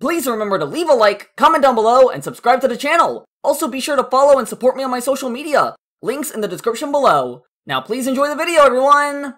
Please remember to leave a like, comment down below, and subscribe to the channel. Also, be sure to follow and support me on my social media. Links in the description below. Now, please enjoy the video, everyone!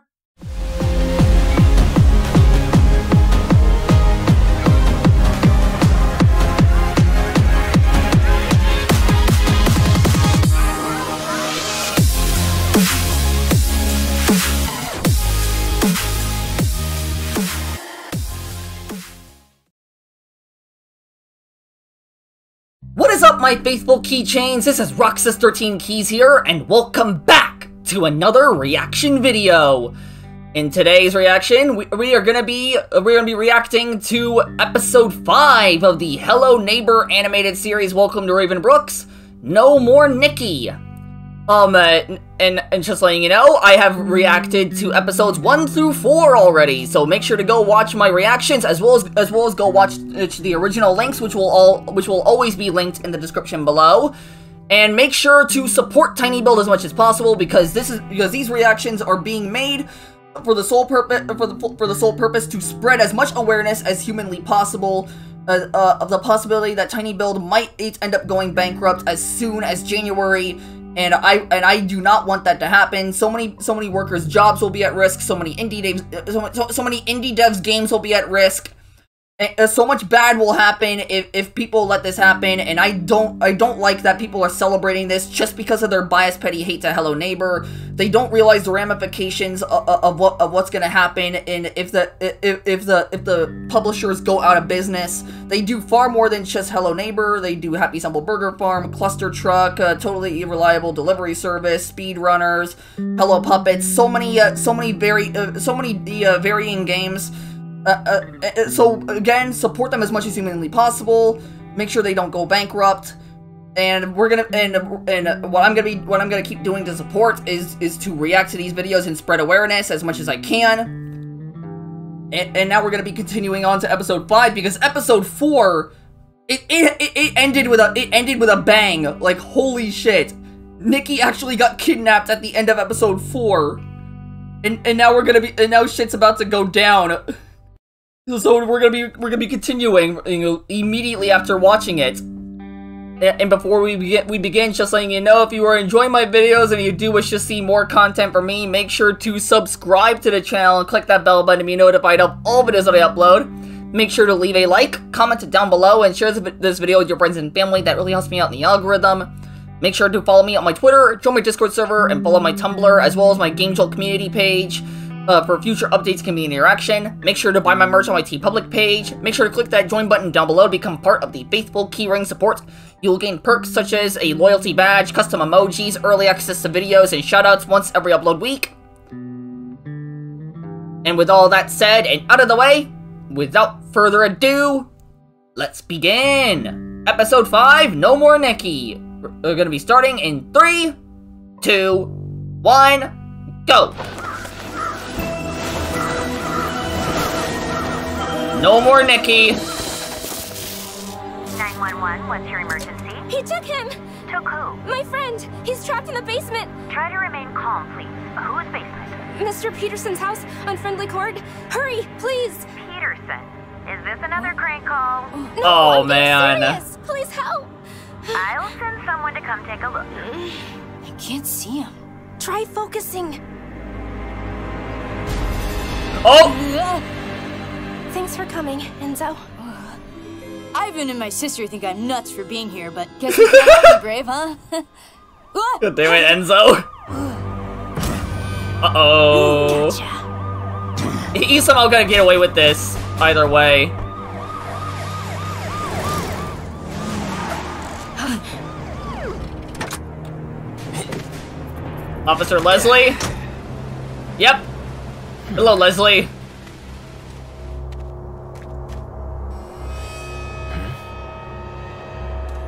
What is up, my faithful keychains? This is Roxas13Keys here, and welcome back to another reaction video. In today's reaction, we are gonna be reacting to episode 5 of the Hello Neighbor Animated series. Welcome to Raven Brooks. No more Nicky. And just letting you know, I have reacted to episodes 1 through 4 already, so make sure to go watch my reactions, as well as go watch the original links, which will always be linked in the description below. And make sure to support TinyBuild as much as possible, because these reactions are being made for the sole purpose to spread as much awareness as humanly possible. Of the possibility that TinyBuild might end up going bankrupt as soon as January, and I do not want that to happen. So many workers' jobs will be at risk. So many indie devs games will be at risk. And so much bad will happen if people let this happen, and I don't like that people are celebrating this just because of their biased, petty hate to Hello Neighbor. They don't realize the ramifications of what's gonna happen, and if the publishers go out of business. They do far more than just Hello Neighbor. They do Happy Simple Burger Farm, Cluster Truck, Totally Reliable Delivery Service, Speedrunners, Hello Puppets, so many varying games. So again, support them as much as humanly possible. Make sure they don't go bankrupt. And what I'm gonna keep doing to support is to react to these videos and spread awareness as much as I can. And now we're gonna be continuing on to episode 5, because episode 4 it ended with a bang. Like, holy shit, Nicky actually got kidnapped at the end of episode 4, and now shit's about to go down. So we're gonna be continuing, you know, immediately after watching it. And before we begin, just letting you know, if you are enjoying my videos and you do wish to see more content from me, make sure to subscribe to the channel and click that bell button to be notified of all videos that I upload. Make sure to leave a like, comment it down below, and share this video with your friends and family. That really helps me out in the algorithm. Make sure to follow me on my Twitter, join my Discord server, and follow my Tumblr, as well as my GameJolt community page. For future updates, community interaction. Make sure to buy my merch on my TeePublic page. Make sure to click that join button down below to become part of the faithful Keyring support. You'll gain perks such as a loyalty badge, custom emojis, early access to videos, and shoutouts once every upload week. And with all that said and out of the way, without further ado, let's begin! Episode 5, No More Nicky. We're gonna be starting in 3, 2, 1, go! No more Nicky. 911, what's your emergency? He took him. Took who? My friend. He's trapped in the basement. Try to remain calm, please. Whose basement? Mr. Peterson's house on Friendly Court. Hurry, please. Peterson, is this another crank call? No, oh, I'm man. Serious. Please help. I'll send someone to come take a look. I can't see him. Try focusing. Oh. Thanks for coming, Enzo. Ivan and my sister think I'm nuts for being here, but guess it's not really brave, huh? Good day, Enzo. Uh-oh. Gotcha. He's somehow gonna get away with this, either way. Officer Leslie? Yep. Hello, Leslie.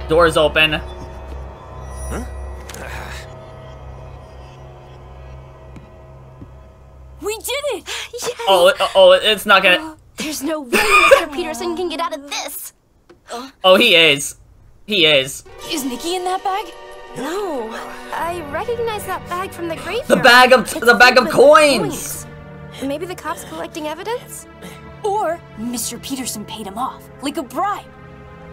Door's open. Huh? We did it! Yes. Oh, it's not gonna. There's no way Mr. Peterson can get out of this. Oh, he is. He is. Is Nicky in that bag? No, I recognize that bag from the graveyard. The bag of coins. Maybe the cops collecting evidence. Or Mr. Peterson paid him off, like a bribe.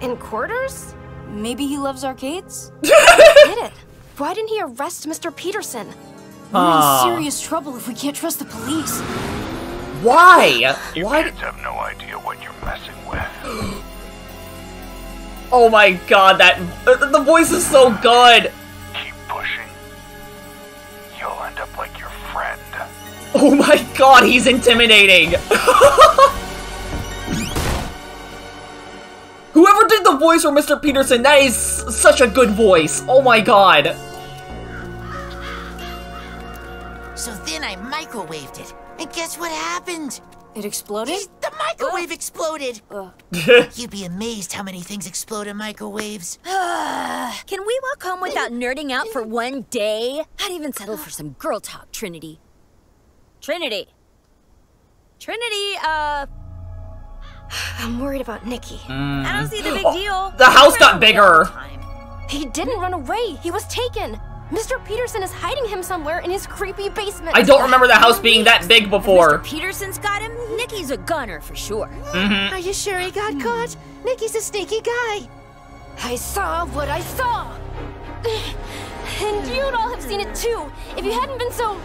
In quarters? Maybe he loves arcades? I get it. Why didn't he arrest Mr. Peterson? We're in serious trouble if we can't trust the police. Why? You kids have no idea what you're messing with. Oh my god, that the voice is so good. Keep pushing. You'll end up like your friend. Oh my god, he's intimidating. Whoever did the voice for Mr. Peterson, that is such a good voice. Oh my god. So then I microwaved it, and guess what happened? It exploded? The microwave exploded! You'd be amazed how many things explode in microwaves. Can we walk home without nerding out for one day? I'd even settle for some girl talk, Trinity. Trinity! Trinity, I'm worried about Nicky. I don't see the big deal. The house got bigger! He didn't run away, he was taken! Mr. Peterson is hiding him somewhere in his creepy basement. I don't remember the house being that big before. If Mr. Peterson's got him, Nicky's a gunner for sure. Are you sure he got caught? Nicky's a sneaky guy. I saw what I saw. And you'd all have seen it too, if you hadn't been so...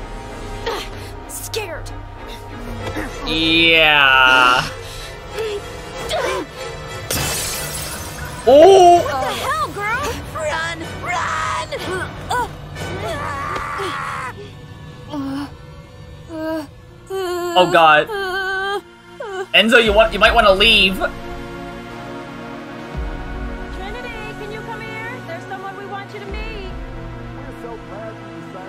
scared. Yeah. Oh! What the hell, girl? Run! Run! Oh god. Enzo, you might want to leave. Trinity, can you come here? There's someone we want you to meet. We're so glad you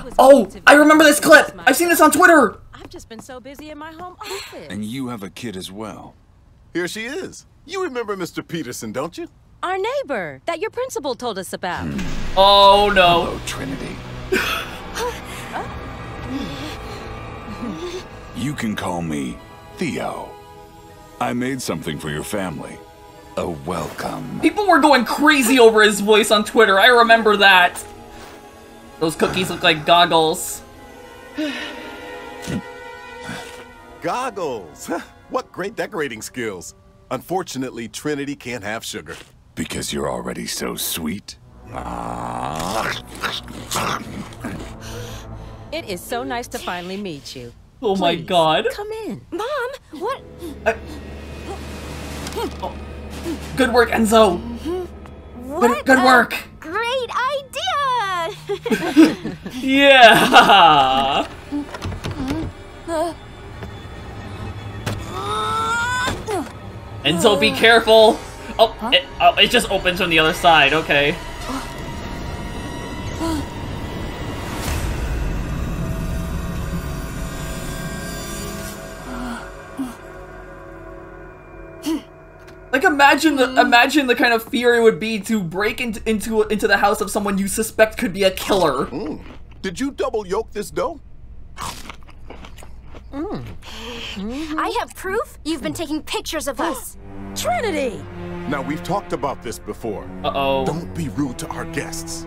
decided to I remember this clip. I've seen this on Twitter. I've just been so busy in my home office. And you have a kid as well. Here she is. You remember Mr. Peterson, don't you? Our neighbor that your principal told us about. Oh no. Hello, Trinity. You can call me Theo. I made something for your family. A welcome. People were going crazy over his voice on Twitter. I remember that. Those cookies look like goggles. Goggles. What great decorating skills. Unfortunately, Trinity can't have sugar. Because you're already so sweet. It is so nice to finally meet you. Oh my god. Come in. Mom, what? Good work, Enzo. Good work. Great idea. Yeah. Enzo, be careful. Oh, it just opens from the other side. Okay. Like imagine the kind of fear it would be to break into the house of someone you suspect could be a killer. Did you double yolk this dough? I have proof you've been taking pictures of us. Trinity! Now, we've talked about this before. Don't be rude to our guests.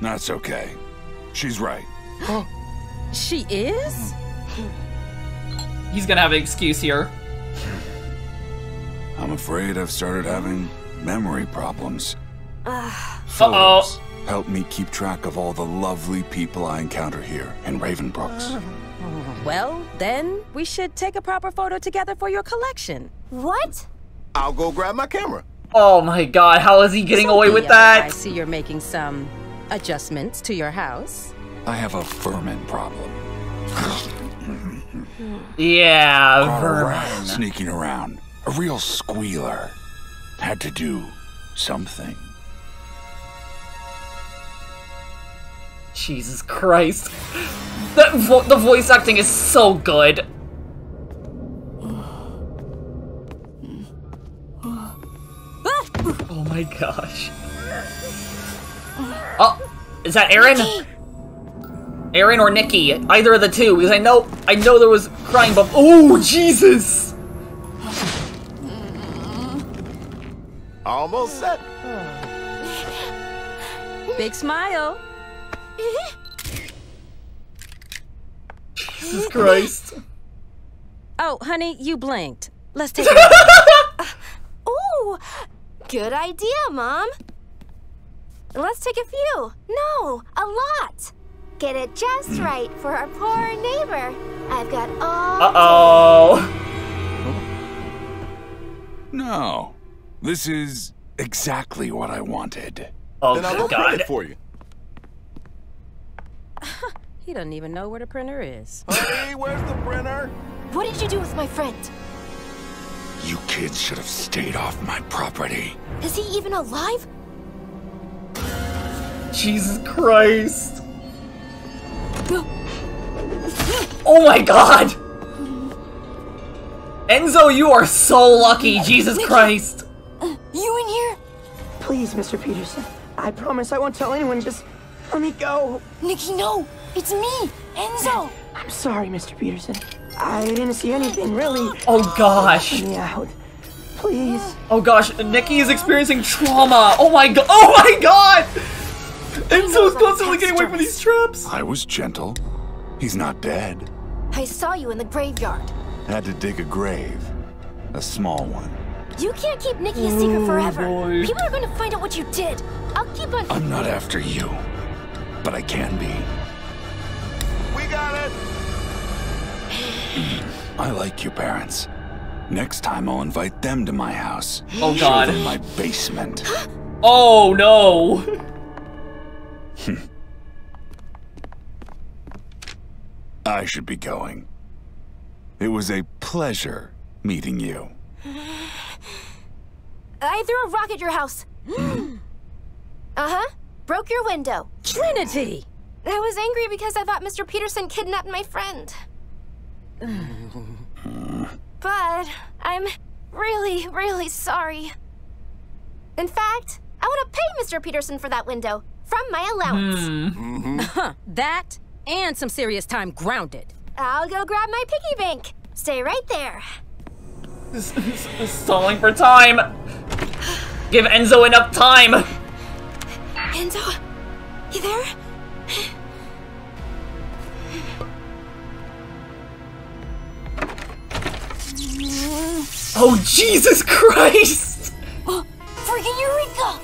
That's okay. She's right. She is? He's gonna have an excuse here. I'm afraid I've started having memory problems. Phillips, help me keep track of all the lovely people I encounter here in Raven Brooks. Well, then we should take a proper photo together for your collection. What? I'll go grab my camera. Oh my god, how is he getting away with that? I see you're making some adjustments to your house. I have a vermin problem. Yeah, vermin. Sneaking around. A real squealer. Had to do something. Jesus Christ. That the voice acting is so good. Oh my gosh. Oh, is that Aaron? Aaron or Nicky, either of the two, because I know there was crying but oh Jesus! Almost set. Big smile. Jesus Christ. Oh, honey, you blinked. Let's take a ooh, good idea, Mom. Let's take a few. No, a lot. Get it just right for our poor neighbor. I've got all... Uh-oh. No. This is exactly what I wanted. Oh, then I'll print it for you. He doesn't even know where the printer is. Hey, where's the printer? What did you do with my friend? You kids should have stayed off my property. Is he even alive? Jesus Christ. Oh my god! Enzo, you are so lucky, Jesus Christ! You in here? Please, Mr. Peterson. I promise I won't tell anyone, just let me go. Nicky, no! It's me, Enzo! I'm sorry, Mr. Peterson. I didn't see anything, really. Oh gosh. Let me out. Please. Oh gosh, Nicky is experiencing trauma. Oh my god. Oh my god! Enzo's constantly getting away from these traps. I was gentle. He's not dead. I saw you in the graveyard. Had to dig a grave. A small one. You can't keep Nicky a secret forever. Boy. People are going to find out what you did. I'll keep on... I'm not after you. But I can be. We got it! I like you, parents. Next time I'll invite them to my house. Oh god. In my basement. Oh no! I should be going. It was a pleasure meeting you. I threw a rock at your house. Uh-huh. Broke your window. Trinity! I was angry because I thought Mr. Peterson kidnapped my friend. But I'm really, really sorry. In fact, I want to pay Mr. Peterson for that window. From my allowance. That and some serious time grounded. I'll go grab my piggy bank. Stay right there. This is stalling for time. Give Enzo enough time. Enzo, you there? Oh, Jesus Christ! Oh, freaking Eureka!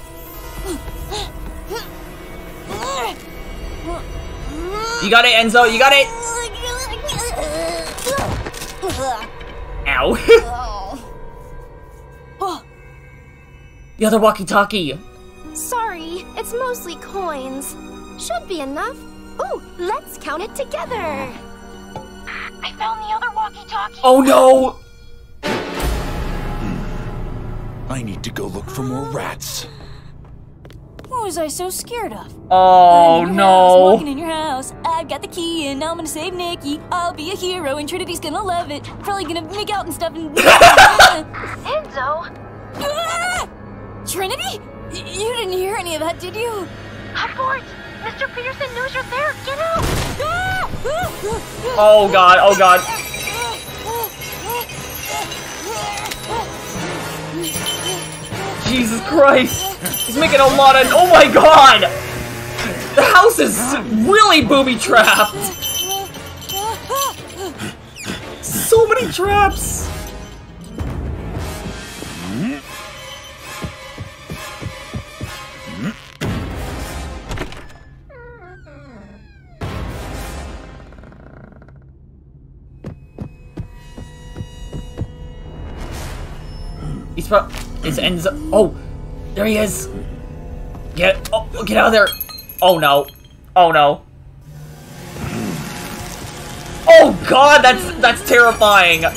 You got it, Enzo, you got it! Ow. The other walkie-talkie. Sorry, it's mostly coins. Should be enough. Ooh, let's count it together. I found the other walkie-talkie. Oh no! I need to go look for more rats. What was I so scared of? Oh no! Walking in your house, I've got the key, and I'm gonna save Nicky. I'll be a hero, and Trinity's gonna love it. Probably gonna make out and stuff. And Enzo, Trinity, you didn't hear any of that, did you? Abort! Mr. Peterson knows you're there. Get out! Oh god! Oh god! Jesus Christ! He's making a lot of- oh my god! The house is really booby-trapped! So many traps! He's probably- it's Enzo- oh! There he is! Get out of there! Oh no. Oh no. Oh god, that's terrifying! Run!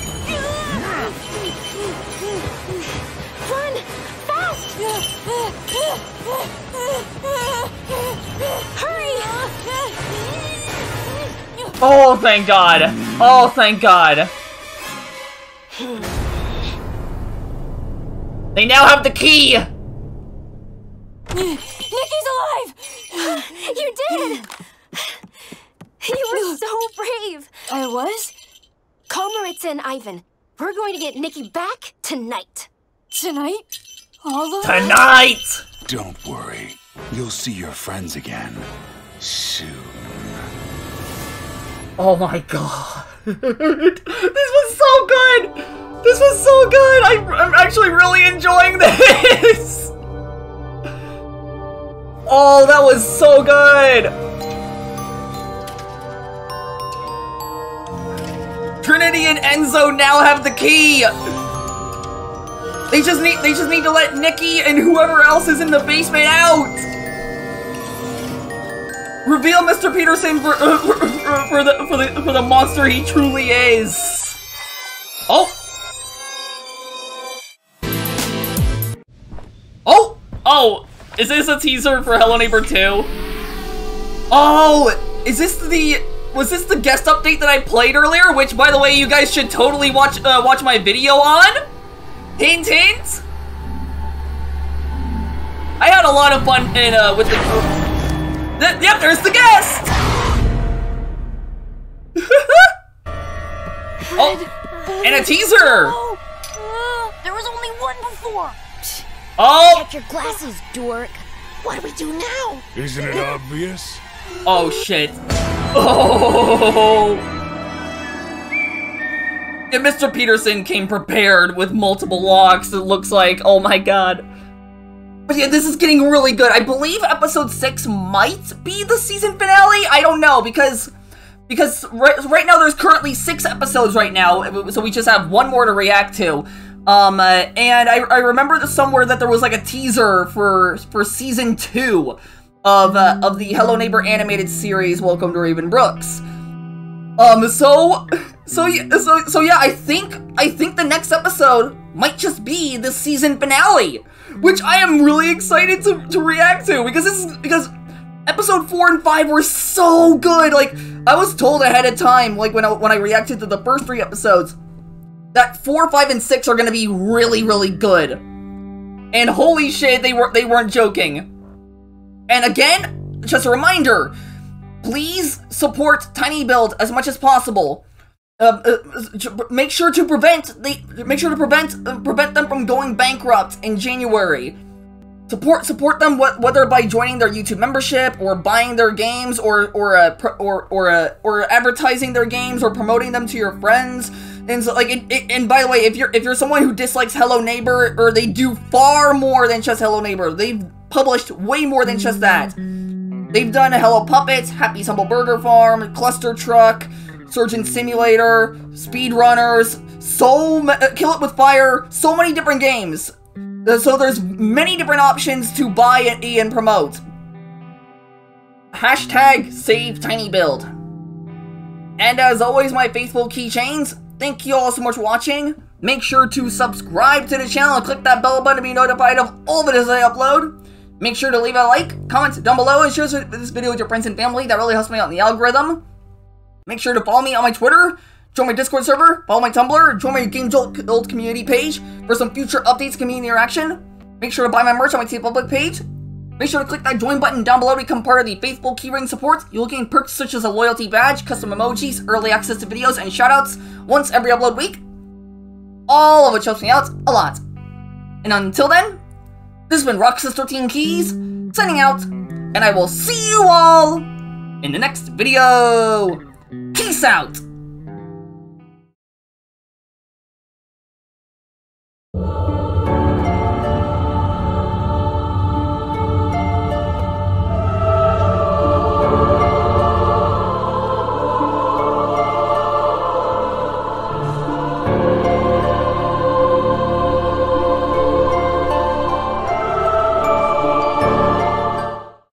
Fast! Hurry! Oh thank god! Oh thank god! They now have the key! Nicky's alive! You did! You were so brave! I was? Komaritsa and Ivan, we're going to get Nicky back tonight. Tonight? All of tonight! Don't worry. You'll see your friends again. Soon. Oh my god. This was so good! This was so good! I'm actually really enjoying this! Oh, that was so good! Trinity and Enzo now have the key! They just need to let Nicky and whoever else is in the basement out! Reveal Mr. Peterson for the monster he truly is. Oh. Oh. Oh. Is this a teaser for Hello Neighbor 2? Oh, was this the guest update that I played earlier? Which, by the way, you guys should totally watch watch my video on. Hint, hint. I had a lot of fun in with the. Yep, there's the guest! Oh, and a teaser! There was only one before! Oh! Check your glasses, dork. What do we do now? Isn't it obvious? Oh, shit. Oh! And Mr. Peterson came prepared with multiple locks, it looks like. Oh my god. But yeah, this is getting really good. I believe episode 6 might be the season finale. I don't know, because right now there's currently 6 episodes right now, so we just have one more to react to. And I remember somewhere that there was like a teaser for season 2 of the Hello Neighbor animated series. Welcome to Raven Brooks. So yeah, I think the next episode might just be the season finale, which I am really excited to react to, because episode 4 and 5 were so good. Like, I was told ahead of time, like when I reacted to the first 3 episodes, that 4, 5, and 6 are gonna be really, really good. And holy shit, they weren't joking. And again, just a reminder, please support TinyBuild as much as possible. Make sure to prevent them from going bankrupt in January. Support them whether by joining their YouTube membership or buying their games or advertising their games or promoting them to your friends. And so, like, and by the way, if you're someone who dislikes Hello Neighbor, or they do far more than just Hello Neighbor, they've published way more than just that. They've done Hello Puppets, Happy Simple Burger Farm, Cluster Truck, Surgeon Simulator, Speedrunners, Kill It With Fire, so many different games. So there's many different options to buy and promote. # save TinyBuild. And as always, my faithful keychains, thank you all so much for watching. Make sure to subscribe to the channel and click that bell button to be notified of all the videos I upload. Make sure to leave a like, comment down below, and share this video with your friends and family. That really helps me out in the algorithm. Make sure to follow me on my Twitter, join my Discord server, follow my Tumblr, join my GameJolt community page for some future updates, community interaction. Make sure to buy my merch on my TeePublic page. Make sure to click that join button down below to become part of the faithful Keyring support. You'll gain perks such as a loyalty badge, custom emojis, early access to videos, and shoutouts once every upload week. All of which helps me out a lot. And until then, this has been Roxas13Keys, signing out, and I will see you all in the next video. Peace out!